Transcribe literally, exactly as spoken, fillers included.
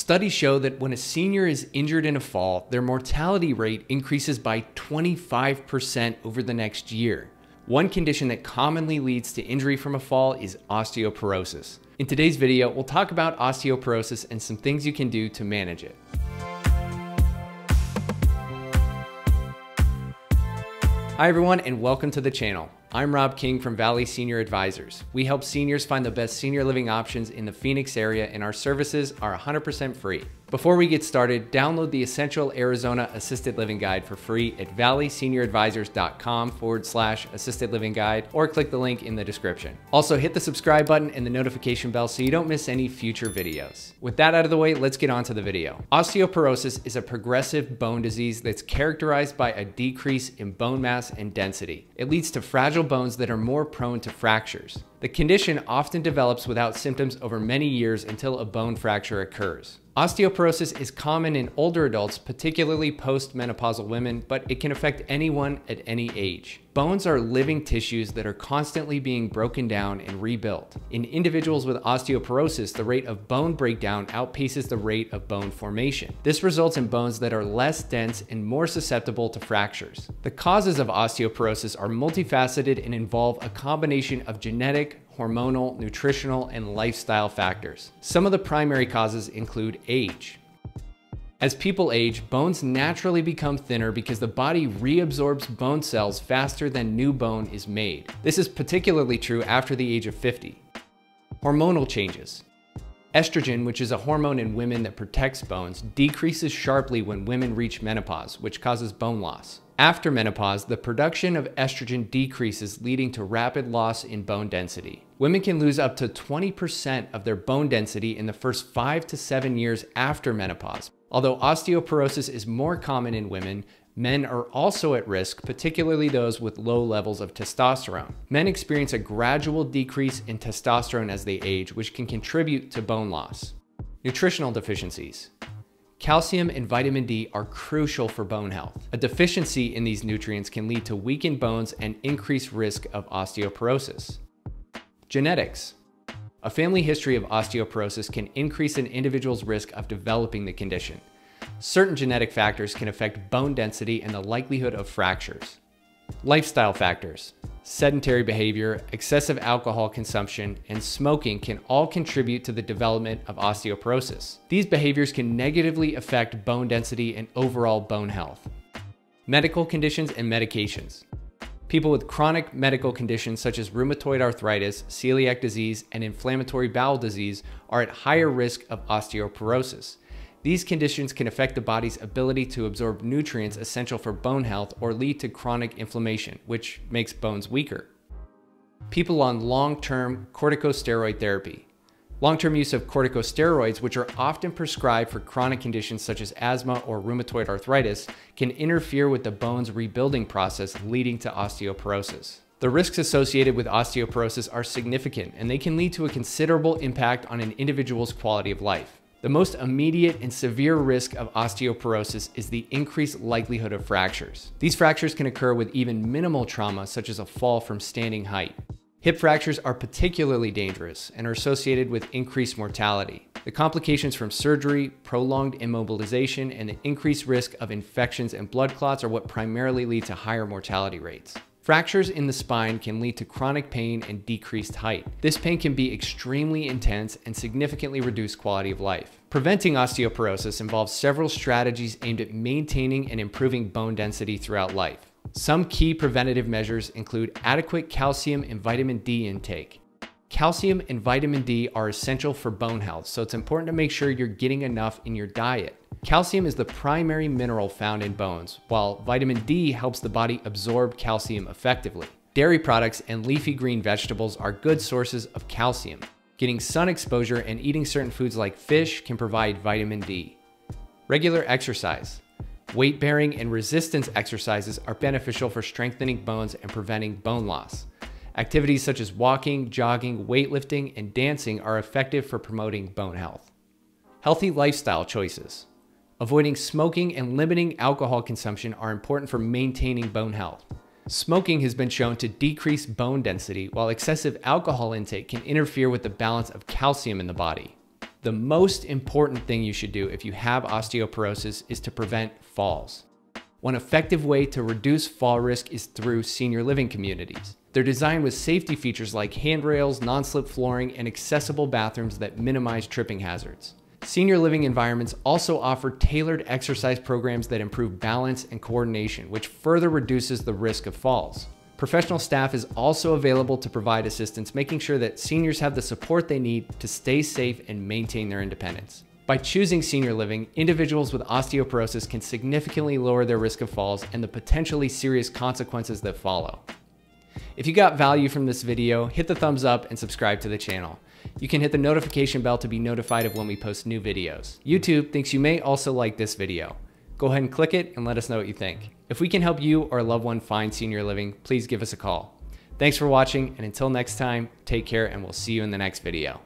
Studies show that when a senior is injured in a fall, their mortality rate increases by twenty-five percent over the next year. One condition that commonly leads to injury from a fall is osteoporosis. In today's video, we'll talk about osteoporosis and some things you can do to manage it. Hi everyone, and welcome to the channel. I'm Rob King from Valley Senior Advisors. We help seniors find the best senior living options in the Phoenix area, and our services are one hundred percent free. Before we get started, download the Essential Arizona Assisted Living Guide for free at valleysenioradvisors.com forward slash assisted living guide, or click the link in the description. Also hit the subscribe button and the notification bell so you don't miss any future videos. With that out of the way, let's get on to the video. Osteoporosis is a progressive bone disease that's characterized by a decrease in bone mass and density. It leads to fragile bones that are more prone to fractures. The condition often develops without symptoms over many years until a bone fracture occurs. Osteoporosis is common in older adults, particularly postmenopausal women, but it can affect anyone at any age. Bones are living tissues that are constantly being broken down and rebuilt. In individuals with osteoporosis, the rate of bone breakdown outpaces the rate of bone formation. This results in bones that are less dense and more susceptible to fractures. The causes of osteoporosis are multifaceted and involve a combination of genetic, hormonal, nutritional, and lifestyle factors. Some of the primary causes include age. As people age, bones naturally become thinner because the body reabsorbs bone cells faster than new bone is made. This is particularly true after the age of fifty. Hormonal changes. Estrogen, which is a hormone in women that protects bones, decreases sharply when women reach menopause, which causes bone loss. After menopause, the production of estrogen decreases, leading to rapid loss in bone density. Women can lose up to twenty percent of their bone density in the first five to seven years after menopause. Although osteoporosis is more common in women, men are also at risk, particularly those with low levels of testosterone. Men experience a gradual decrease in testosterone as they age, which can contribute to bone loss. Nutritional deficiencies. Calcium and vitamin D are crucial for bone health. A deficiency in these nutrients can lead to weakened bones and increased risk of osteoporosis. Genetics. A family history of osteoporosis can increase an individual's risk of developing the condition. Certain genetic factors can affect bone density and the likelihood of fractures. Lifestyle factors. Sedentary behavior, excessive alcohol consumption, and smoking can all contribute to the development of osteoporosis. These behaviors can negatively affect bone density and overall bone health. Medical conditions and medications. People with chronic medical conditions such as rheumatoid arthritis, celiac disease, and inflammatory bowel disease are at higher risk of osteoporosis. These conditions can affect the body's ability to absorb nutrients essential for bone health or lead to chronic inflammation, which makes bones weaker. People on long-term corticosteroid therapy. Long-term use of corticosteroids, which are often prescribed for chronic conditions such as asthma or rheumatoid arthritis, can interfere with the bone's rebuilding process, leading to osteoporosis. The risks associated with osteoporosis are significant, and they can lead to a considerable impact on an individual's quality of life. The most immediate and severe risk of osteoporosis is the increased likelihood of fractures. These fractures can occur with even minimal trauma, such as a fall from standing height. Hip fractures are particularly dangerous and are associated with increased mortality. The complications from surgery, prolonged immobilization, and the increased risk of infections and blood clots are what primarily lead to higher mortality rates. Fractures in the spine can lead to chronic pain and decreased height. This pain can be extremely intense and significantly reduce quality of life. Preventing osteoporosis involves several strategies aimed at maintaining and improving bone density throughout life. Some key preventative measures include adequate calcium and vitamin D intake. Calcium and vitamin D are essential for bone health, so it's important to make sure you're getting enough in your diet. Calcium is the primary mineral found in bones, while vitamin D helps the body absorb calcium effectively. Dairy products and leafy green vegetables are good sources of calcium. Getting sun exposure and eating certain foods like fish can provide vitamin D. Regular exercise. Weight-bearing and resistance exercises are beneficial for strengthening bones and preventing bone loss. Activities such as walking, jogging, weightlifting, and dancing are effective for promoting bone health. Healthy lifestyle choices. Avoiding smoking and limiting alcohol consumption are important for maintaining bone health. Smoking has been shown to decrease bone density, while excessive alcohol intake can interfere with the balance of calcium in the body. The most important thing you should do if you have osteoporosis is to prevent falls. One effective way to reduce fall risk is through senior living communities. They're designed with safety features like handrails, non-slip flooring, and accessible bathrooms that minimize tripping hazards. Senior living environments also offer tailored exercise programs that improve balance and coordination, which further reduces the risk of falls. Professional staff is also available to provide assistance, making sure that seniors have the support they need to stay safe and maintain their independence. By choosing senior living, individuals with osteoporosis can significantly lower their risk of falls and the potentially serious consequences that follow. If you got value from this video, hit the thumbs up and subscribe to the channel. You can hit the notification bell to be notified of when we post new videos. YouTube thinks you may also like this video. Go ahead and click it and let us know what you think. If we can help you or a loved one find senior living, please give us a call. Thanks for watching, and until next time, take care, and we'll see you in the next video.